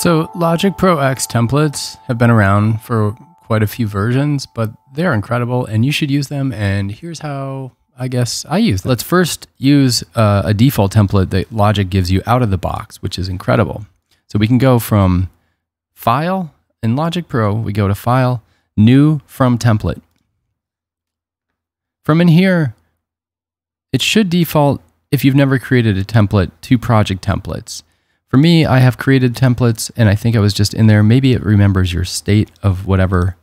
So Logic Pro X templates have been around for quite a few versions, but they're incredible and you should use them. And here's how I guess I use them. Let's first use a default template that Logic gives you out of the box, which is incredible. So we can go from File in Logic Pro, we go to File, New from Template. From in here, it should default, if you've never created a template, to project templates. For me, I have created templates and I think I was just in there. Maybe it remembers your state of whatever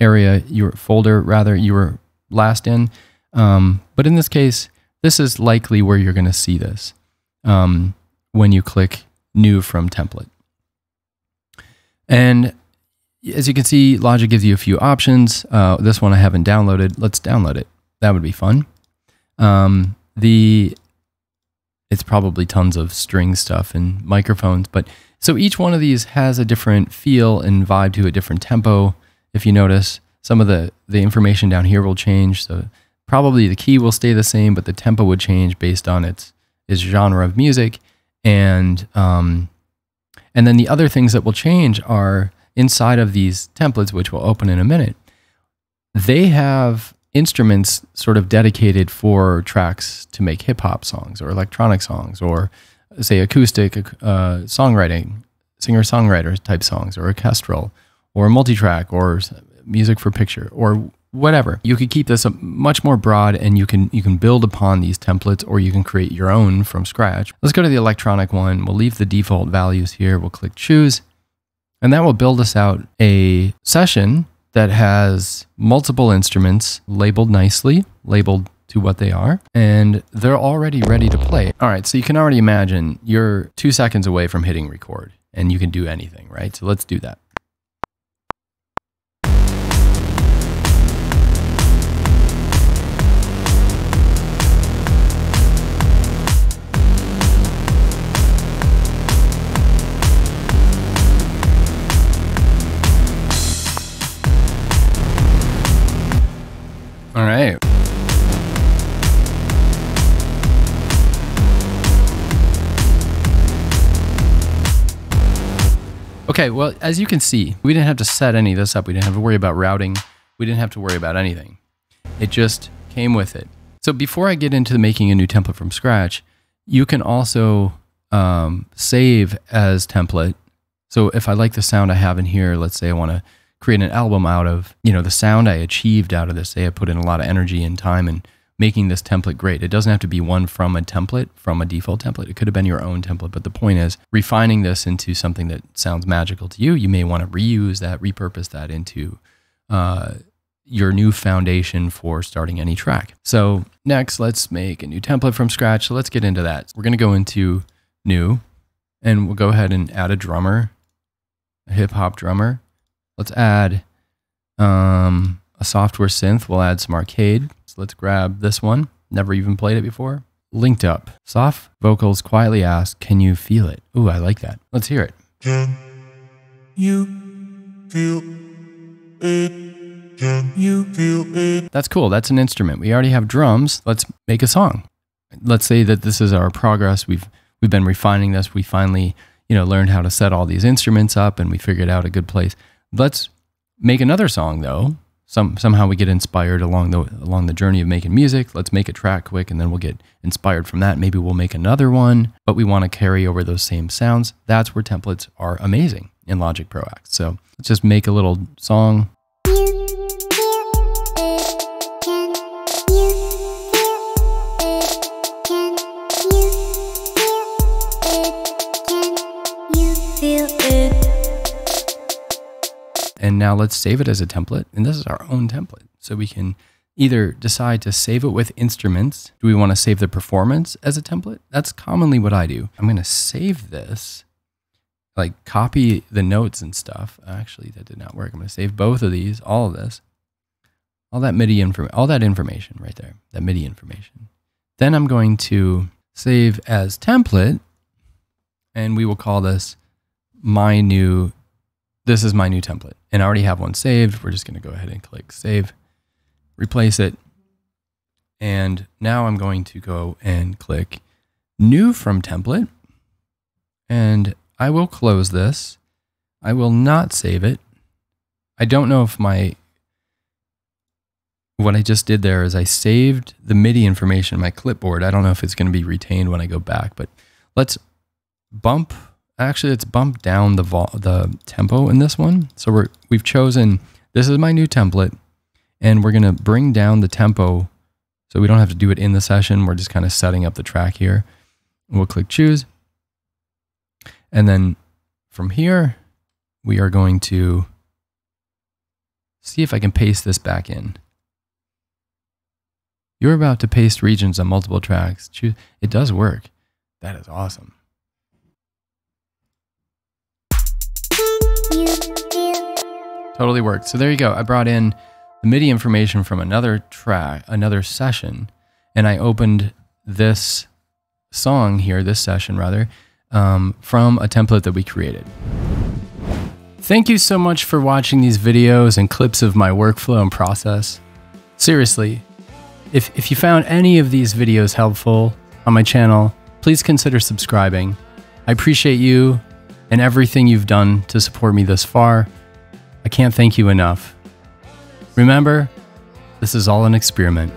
area, your folder rather, you were last in. But in this case, this is likely where you're going to see this when you click New from Template. And as you can see, Logic gives you a few options. This one I haven't downloaded. Let's download it. That would be fun. It's probably tons of string stuff and microphones, but so each one of these has a different feel and vibe to a different tempo. If you notice, some of the information down here will change. So probably the key will stay the same, but the tempo would change based on its genre of music. And then the other things that will change are inside of these templates, which we'll open in a minute. They have instruments sort of dedicated for tracks to make hip hop songs or electronic songs or say acoustic songwriting, singer-songwriter type songs or orchestral or multi-track or music for picture or whatever. You could keep this much more broad and you can build upon these templates or you can create your own from scratch. Let's go to the electronic one. We'll leave the default values here. We'll click Choose and that will build us out a session that has multiple instruments labeled nicely, labeled to what they are, and they're already ready to play. All right, so you can already imagine you're 2 seconds away from hitting record and you can do anything, right? So let's do that. All right. Okay, well, as you can see, we didn't have to set any of this up. We didn't have to worry about routing. We didn't have to worry about anything. It just came with it. So before I get into making a new template from scratch, you can also save as template. So if I like the sound I have in here, let's say I want to create an album out of, you know, the sound I achieved out of this. Say I put in a lot of energy and time in making this template great. It doesn't have to be one from a template, from a default template. It could have been your own template. But the point is refining this into something that sounds magical to you. You may want to reuse that, repurpose that into your new foundation for starting any track. So next, let's make a new template from scratch. So let's get into that. We're going to go into New and we'll go ahead and add a drummer, a hip hop drummer. Let's add a software synth. We'll add some arcade. So let's grab this one. Never even played it before. Linked up. Soft vocals quietly ask, can you feel it? Ooh, I like that. Let's hear it. Can you feel it? Can you feel it? That's cool. That's an instrument. We already have drums. Let's make a song. Let's say that this is our progress. We've been refining this. We finally, you know, learned how to set all these instruments up and we figured out a good place. Let's make another song though. Somehow we get inspired along the journey of making music. Let's make a track quick and then we'll get inspired from that. Maybe we'll make another one, but we want to carry over those same sounds. That's where templates are amazing in Logic Pro X. So let's just make a little song. And now let's save it as a template. And this is our own template. So we can either decide to save it with instruments. Do we want to save the performance as a template? That's commonly what I do. I'm going to save this, like copy the notes and stuff. Actually, that did not work. I'm going to save both of these, all of this, all that MIDI information, all that information right there, that MIDI information. Then I'm going to save as template and we will call this my new template. This is my new template and I already have one saved. We're just going to go ahead and click save, replace it. And now I'm going to go and click new from template and I will close this I will not save it. I don't know if my, what I just did there is I saved the MIDI information in my clipboard. I don't know if it's going to be retained when I go back, but let's bump. Actually, let's bump down the tempo in this one. So we've chosen, this is my new template, and we're going to bring down the tempo so we don't have to do it in the session. We're just kind of setting up the track here. We'll click choose. And then from here, we are going to see if I can paste this back in. You're about to paste regions on multiple tracks. Choose. It does work. That is awesome. Totally worked. So there you go. I brought in the MIDI information from another track, another session, and I opened this song here, this session rather, from a template that we created. Thank you so much for watching these videos and clips of my workflow and process. Seriously, if you found any of these videos helpful on my channel, please consider subscribing. I appreciate you and everything you've done to support me this far. I can't thank you enough. Remember, this is all an experiment.